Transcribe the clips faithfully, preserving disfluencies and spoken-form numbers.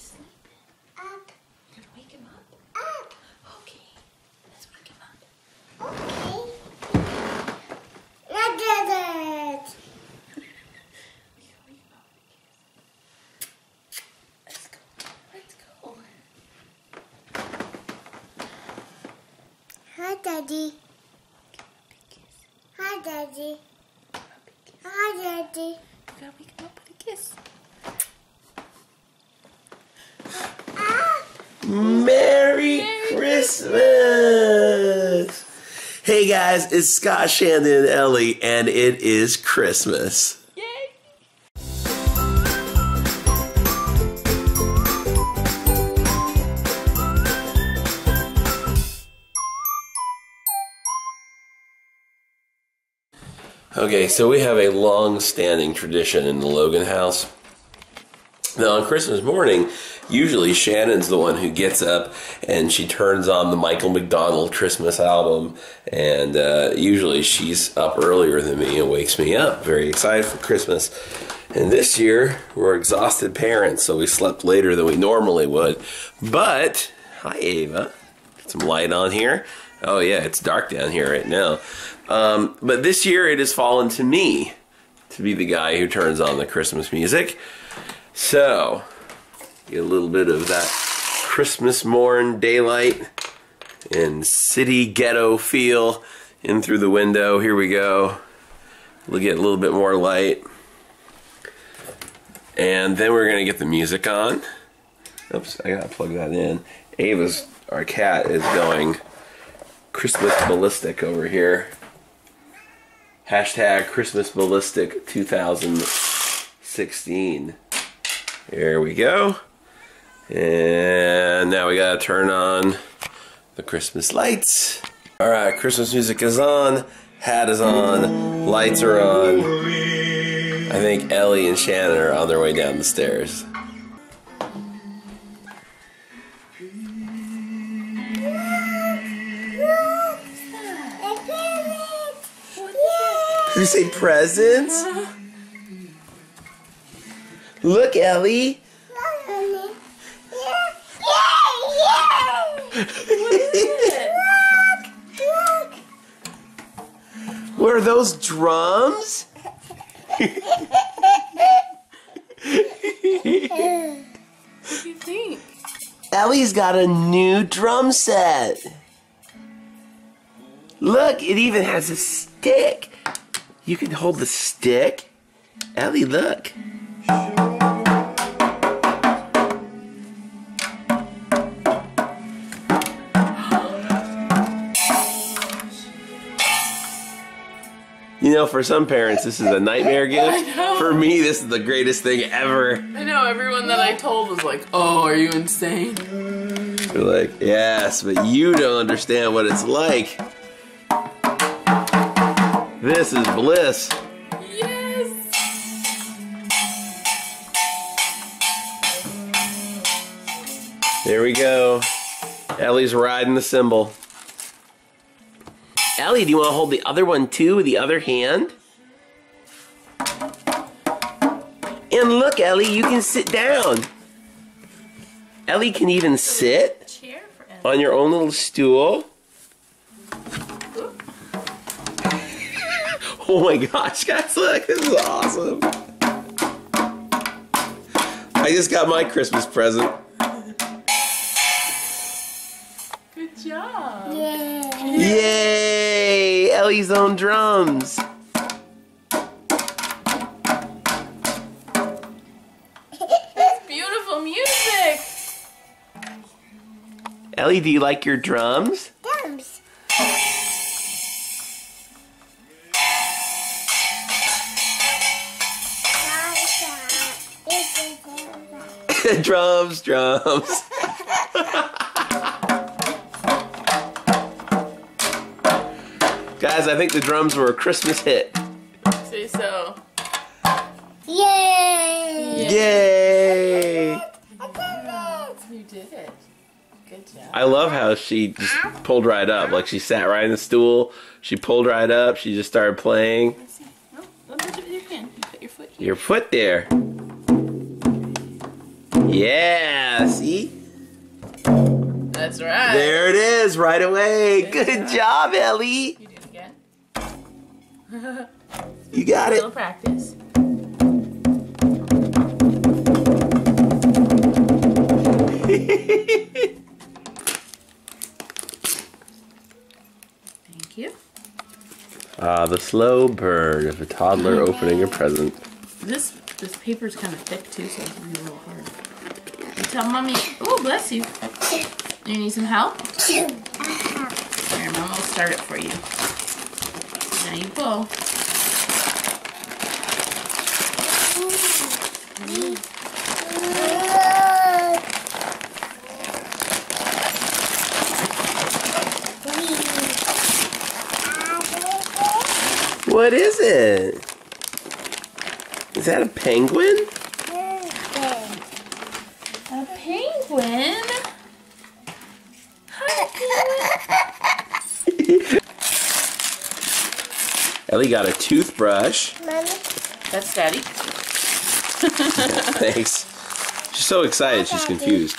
he's sleeping. Up. You're gonna wake him up? Up. Okay. Let's wake him up. Okay. Let's do it. We gotta wake him up. Let's go. Let's go. Hi, Daddy. Hi, Daddy. Hi, Daddy. You gotta wake him up with a kiss. Ah. Merry, Merry Christmas. Christmas! Hey guys, it's Scott, Shannon, and Ellie, and it is Christmas. Okay, so we have a long-standing tradition in the Logan house. Now, on Christmas morning, usually Shannon's the one who gets up and she turns on the Michael McDonald Christmas album, and uh, usually she's up earlier than me and wakes me up, very excited for Christmas. And this year, we're exhausted parents, so we slept later than we normally would. But, hi Ava, get some light on here. Oh yeah, it's dark down here right now. Um, but this year it has fallen to me to be the guy who turns on the Christmas music. So, get a little bit of that Christmas morn daylight and city ghetto feel in through the window. Here we go. We'll get a little bit more light. And then we're gonna get the music on. Oops, I gotta plug that in. Ava's, our cat, is going Christmas ballistic over here. Hashtag Christmas ballistic two thousand sixteen. There we go. And now we gotta turn on the Christmas lights. Alright, Christmas music is on, hat is on, lights are on. I think Ellie and Shannon are on their way down the stairs. Did you say presents? Uh-huh. Look, Ellie. Look, Ellie. Yeah, yeah, yeah. What is it? Look, look. What are those drums? What do you think? Ellie's got a new drum set. Look, it even has a stick. You can hold the stick. Ellie, look. You know, for some parents, this is a nightmare gift. For me, this is the greatest thing ever. I know, everyone that I told was like, oh, are you insane? They're like, yes, but you don't understand what it's like. This is bliss. Yes. There we go. Ellie's riding the cymbal. Ellie, do you want to hold the other one too with the other hand? And look, Ellie, you can sit down. Ellie can even sit on your own little stool. Oh my gosh, guys, look, this is awesome. I just got my Christmas present. Good job. Yay. Yay, Ellie's own drums. That's beautiful music. Ellie, do you like your drums? Drums. Drums, drums. Guys, I think the drums were a Christmas hit. Say so. Yay! Yay! I did it! I did it! You did it. Good job. I love how she just pulled right up. Like, she sat right in the stool, she pulled right up, she just started playing. Let's see. No, don't touch it with your hand. You put your foot here. Your foot there. Yeah, see? That's right. There it is, right away. There Good job, right. Ellie. You did it again. You got a it. Little practice. Thank you. Ah, uh, the slow burn of a toddler mm-hmm. opening a present. This this paper's kind of thick too, so it's gonna be a little hard. You tell mommy. Oh, bless you. You need some help? Here, mama will start it for you. Now you pull. What is it? Is that a penguin? A penguin? Hi, penguin. Ellie got a toothbrush. Mommy. That's Daddy. Thanks. She's so excited, she's confused.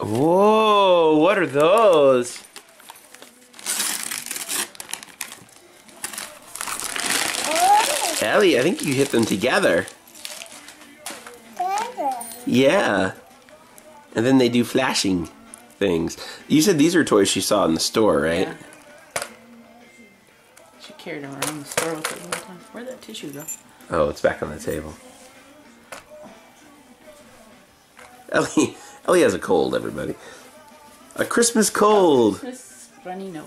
Whoa, what are those? Oh. Ellie, I think you hit them together. Together? Yeah. And then they do flashing things. You said these are toys she saw in the store, right? Yeah. She carried them around the store with it all the time. Where'd that tissue go? Oh, it's back on the table. Ellie... Ellie has a cold, everybody. A Christmas cold. Christmas runny nose.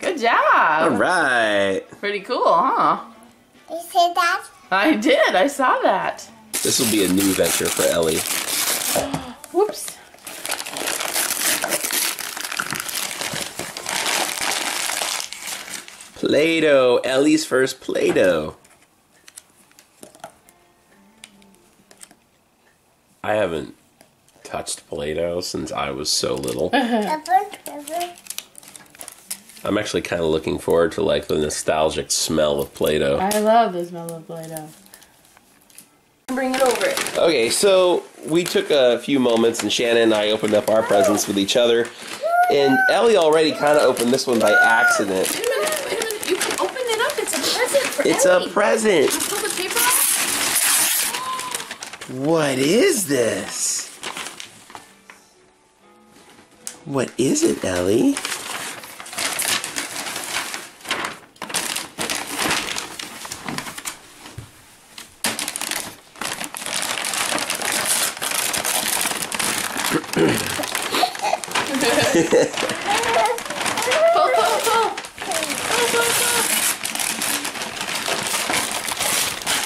Good job. All right. Pretty cool, huh? You said that? I did. I saw that. This will be a new venture for Ellie. Whoops. Play-Doh. Ellie's first Play-Doh. I haven't touched Play-Doh since I was so little. I'm actually kind of looking forward to like the nostalgic smell of Play-Doh. I love the smell of Play-Doh. Bring it over. Okay, so we took a few moments and Shannon and I opened up our presents with each other. And Ellie already kind of opened this one by accident. Wait a minute, wait a minute. You can open it up. It's a present for It's Ellie. a present. Can you pull the paper off? What is this? What is it, Ellie? Pull, pull, pull. Pull, pull, pull.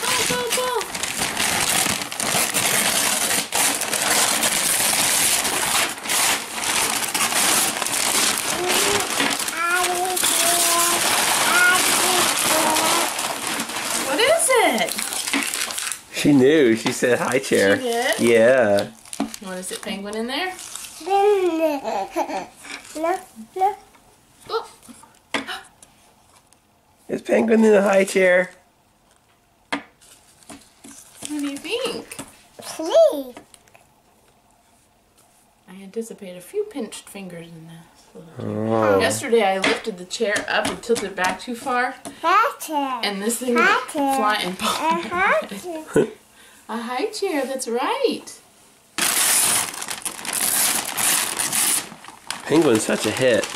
Pull, pull, pull. She knew. She said, hi, chair. She did? Yeah. You want to sit penguin in there? No, no. Oh. Is penguin in the high chair? What do you think? Please. I anticipate a few pinched fingers in this. Oh. Yesterday I lifted the chair up and tilted it back too far. High chair. And this thing was flying. A high chair. A high chair, that's right. Penguin's such a hit.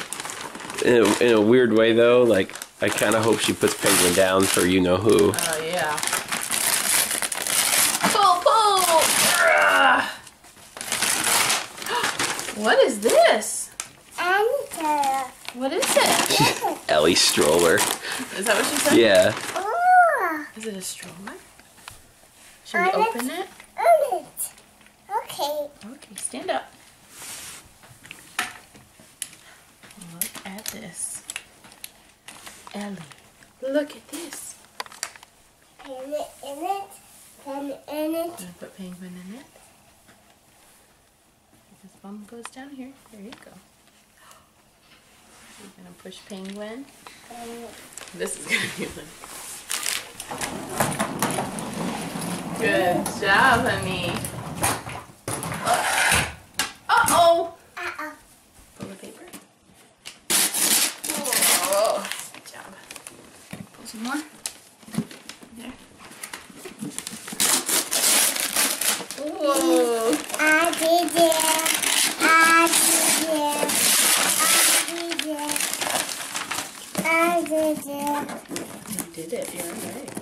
In a, in a weird way though, like, I kind of hope she puts Penguin down for you know who. Oh, uh, yeah. Pull, pull! Urgh. What is this? Enter. What is it? Ellie's stroller. Is that what she said? Yeah. Oh. Is it a stroller? Should we open it? Open it. Okay. Okay, stand up. Look at this. Ellie, look at this. Penguin in it. Penguin in it. I'm going to put Penguin in it. This bum goes down here. There you go. You're gonna push Penguin. This is gonna be like. Good job, honey. Uh-oh. Uh-oh. Pull the paper. Oh, good job. Pull some more. There. Whoa. I did it. I did it. I did it. I did it. You did it. You're right.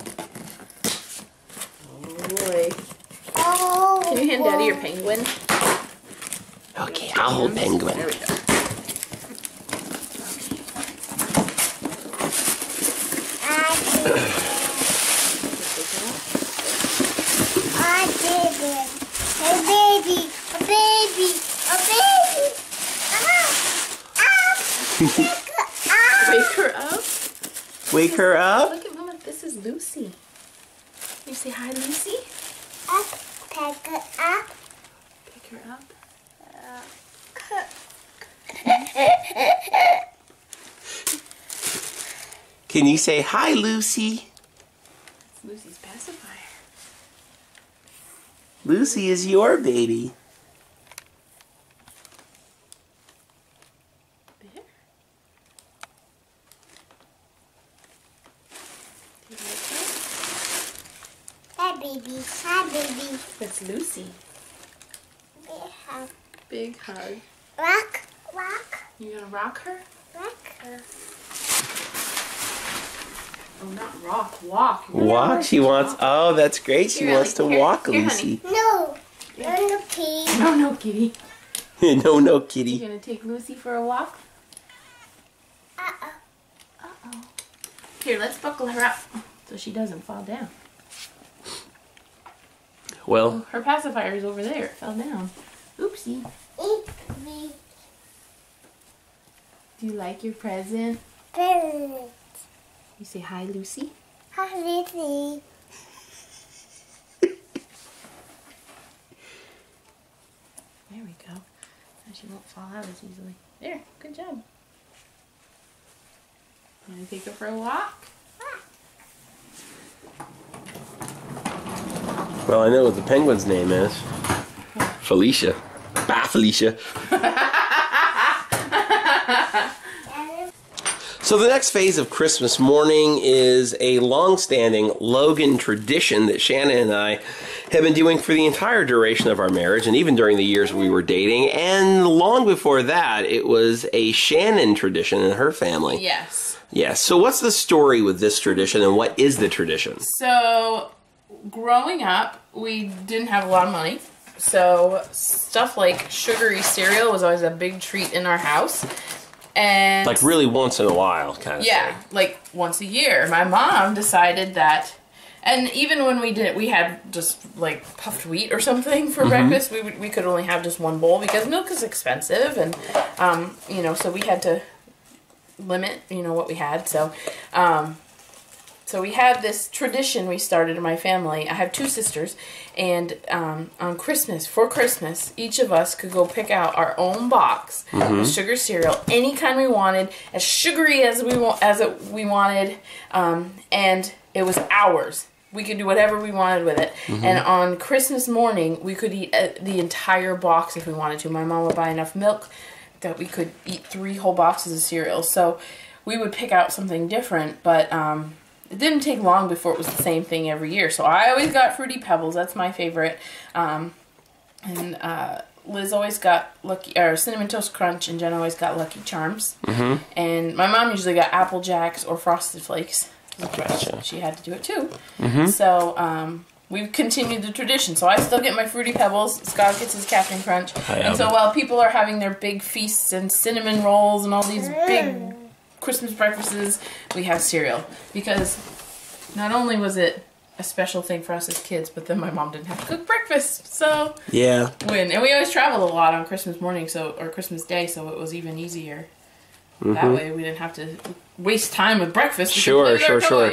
Boy. Oh, can you hand boy. Daddy your penguin? Okay, I'll hold penguin. There we go. I did it. Hey, baby. A baby. A baby. Up. Up. Pick her up. Wake her up. Wake her up. Look at Mama. This is Lucy. You say hi, Lucy? Up, pick her up. Pick her up. Uh, Can you say hi, Lucy? It's Lucy's pacifier. Lucy is your baby. There. Do you like that? Hi, baby. Hi, baby. That's Lucy. Big hug. Big hug. Rock, rock. You gonna rock her? Rock her. Oh, not rock. Walk. You're walk. She wants. Walk. Oh, that's great. She here, wants to here, walk, here, Lucy. Honey. No. Yeah. No, no, kitty. No, no, kitty. no, no, kitty. You gonna take Lucy for a walk? Uh oh. Uh oh. Here, let's buckle her up so she doesn't fall down. Well, her pacifier is over there. It fell down. Oopsie. Oopsie. Do you like your present? Present. You say hi, Lucy. Hi, Lucy. There we go. Now she won't fall out as easily. There. Good job. You want to take her for a walk? Well, I know what the penguin's name is. Felicia. Bye, Felicia. So the next phase of Christmas morning is a long-standing Logan tradition that Shannon and I have been doing for the entire duration of our marriage, and even during the years we were dating, and long before that, it was a Shannon tradition in her family. Yes. Yes. So what's the story with this tradition, and what is the tradition? So... growing up, we didn't have a lot of money, so stuff like sugary cereal was always a big treat in our house. And like really once in a while kind of yeah, thing. Like once a year. My mom decided that, and even when we did, we had just like puffed wheat or something for mm-hmm. breakfast. We, would, we could only have just one bowl because milk is expensive, and um, you know, so we had to limit, you know, what we had, so... Um, So we had this tradition we started in my family. I have two sisters, and um, on Christmas, for Christmas, each of us could go pick out our own box mm-hmm. of sugar cereal, any kind we wanted, as sugary as we as it, we wanted, um, and it was ours. We could do whatever we wanted with it. Mm-hmm. And on Christmas morning, we could eat uh, the entire box if we wanted to. My mom would buy enough milk that we could eat three whole boxes of cereal. So we would pick out something different, but... Um, it didn't take long before it was the same thing every year. So I always got Fruity Pebbles. That's my favorite. Um, and uh, Liz always got Lucky or Cinnamon Toast Crunch, and Jen always got Lucky Charms. Mm-hmm. And my mom usually got Apple Jacks or Frosted Flakes. Gotcha. She had to do it too. Mm-hmm. So um, we've continued the tradition. So I still get my Fruity Pebbles. Scott gets his Captain Crunch. And so while people are having their big feasts and cinnamon rolls and all these big... Christmas breakfasts, we have cereal, because not only was it a special thing for us as kids, but then my mom didn't have to cook breakfast, so yeah, when and we always traveled a lot on Christmas morning, so or Christmas day, so it was even easier. Mm-hmm. That way we didn't have to waste time with breakfast. Sure, sure, sure.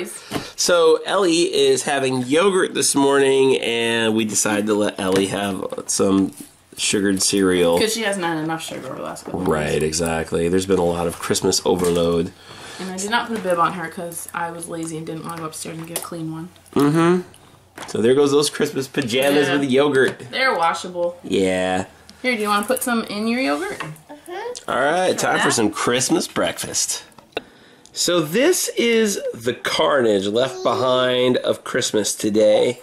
So Ellie is having yogurt this morning, and we decided to let Ellie have some sugared cereal because she hasn't had enough sugar over the last couple of right days. Exactly, there's been a lot of Christmas overload, and I did not put a bib on her because I was lazy and didn't want to go upstairs and get a clean one. Mm-hmm. So there goes those Christmas pajamas yeah. with the yogurt. They're washable. Yeah. Here, do you want to put some in your yogurt? Uh-huh. Alright, time that. for some Christmas breakfast. So this is the carnage left behind of Christmas today.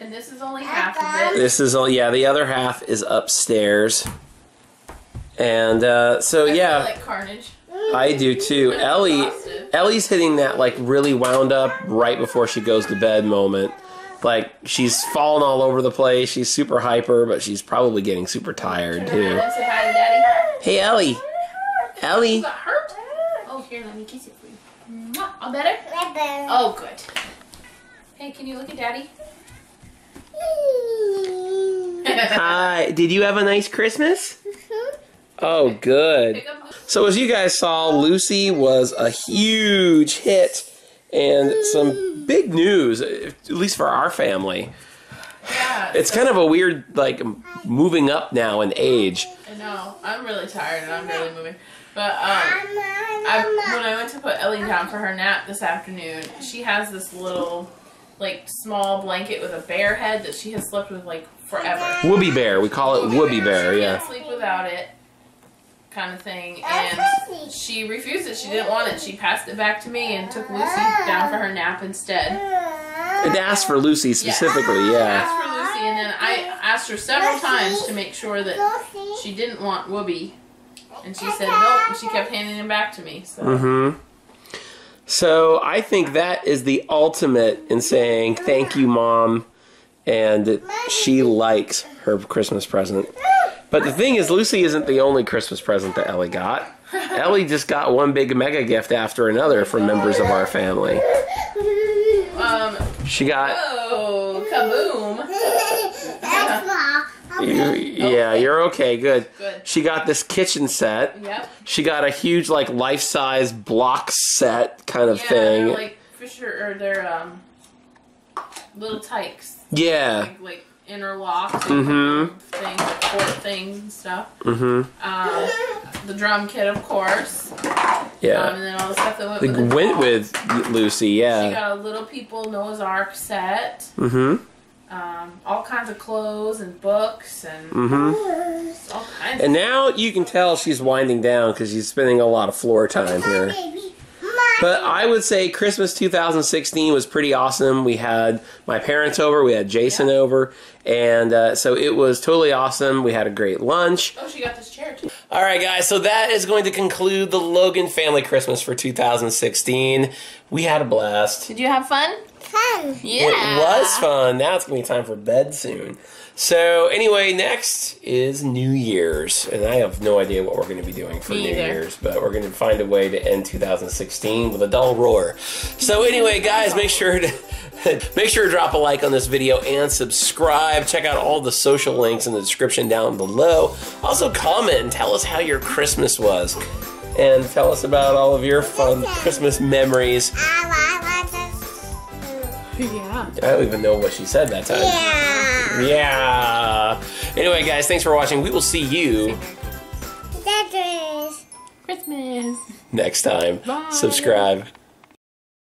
And this is only half of it. This is all, yeah, the other half is upstairs. And uh, so I yeah. I like carnage. I do too. Ellie, Ellie's hitting that like really wound up right before she goes to bed moment. Like she's falling all over the place. She's super hyper, but she's probably getting super tired too. Around, say hi to Daddy. Hey Ellie. Ellie. Does it hurt? Oh, here, let me kiss it for you. All better? Oh, good. Hey, can you look at Daddy? Hi. Did you have a nice Christmas? Oh, good. So as you guys saw, Lucy was a huge hit and some big news, at least for our family. Yeah. It's kind of a weird, like, moving up now in age. I know. I'm really tired and I'm barely moving. But um, I, when I went to put Ellie down for her nap this afternoon, she has this little, like, small blanket with a bear head that she has slept with, like, forever. Whoobie bear. We call it whoobie bear, she yeah. She can't sleep without it. Kind of thing, and she refused it. She didn't want it. She passed it back to me and took Lucy down for her nap instead. And asked for Lucy specifically, yeah. yeah. Asked for Lucy, and then I asked her several times to make sure that she didn't want Whoopi, and she said nope, and she kept handing him back to me. So. Mm-hmm. So I think that is the ultimate in saying thank you, Mom, and she likes her Christmas present. But the thing is, Lucy isn't the only Christmas present that Ellie got. Ellie just got one big mega gift after another from members of our family. Um, she got... Oh, kaboom! That's you, yeah, okay. You're okay, good. good. She got this kitchen set. Yep. She got a huge, like, life-size block set kind of yeah, thing. Yeah, like Fisher, or they're, um, Little Tykes. Yeah. Like, like interlocks and mm-hmm. things, like fort things and stuff. Mm-hmm. Um, the drum kit, of course. Yeah. Um, and then all the stuff that went the, with Went with Lucy, yeah. She got a Little People Noah's Ark set. Mm-hmm. Um, all kinds of clothes and books and mm-hmm. all kinds. And now you can tell she's winding down because she's spending a lot of floor time here. But I would say Christmas two thousand sixteen was pretty awesome. We had my parents over, we had Jason yeah. over, and uh, so it was totally awesome. We had a great lunch. Oh, she got this chair too. All right, guys, so that is going to conclude the Logan family Christmas for two thousand sixteen. We had a blast. Did you have fun? Fun. Yeah. It was fun. Now it's going to be time for bed soon. So anyway, next is New Year's, and I have no idea what we're going to be doing for Me New either. Year's, but we're going to find a way to end two thousand sixteen with a dull roar. So anyway, guys, make sure to make sure to drop a like on this video and subscribe. Check out all the social links in the description down below. Also comment and tell us how your Christmas was, and tell us about all of your fun Christmas memories. Yeah. I don't even know what she said that time. Yeah. Yeah. Anyway, guys, thanks for watching. We will see you Christmas next time. Bye. Subscribe.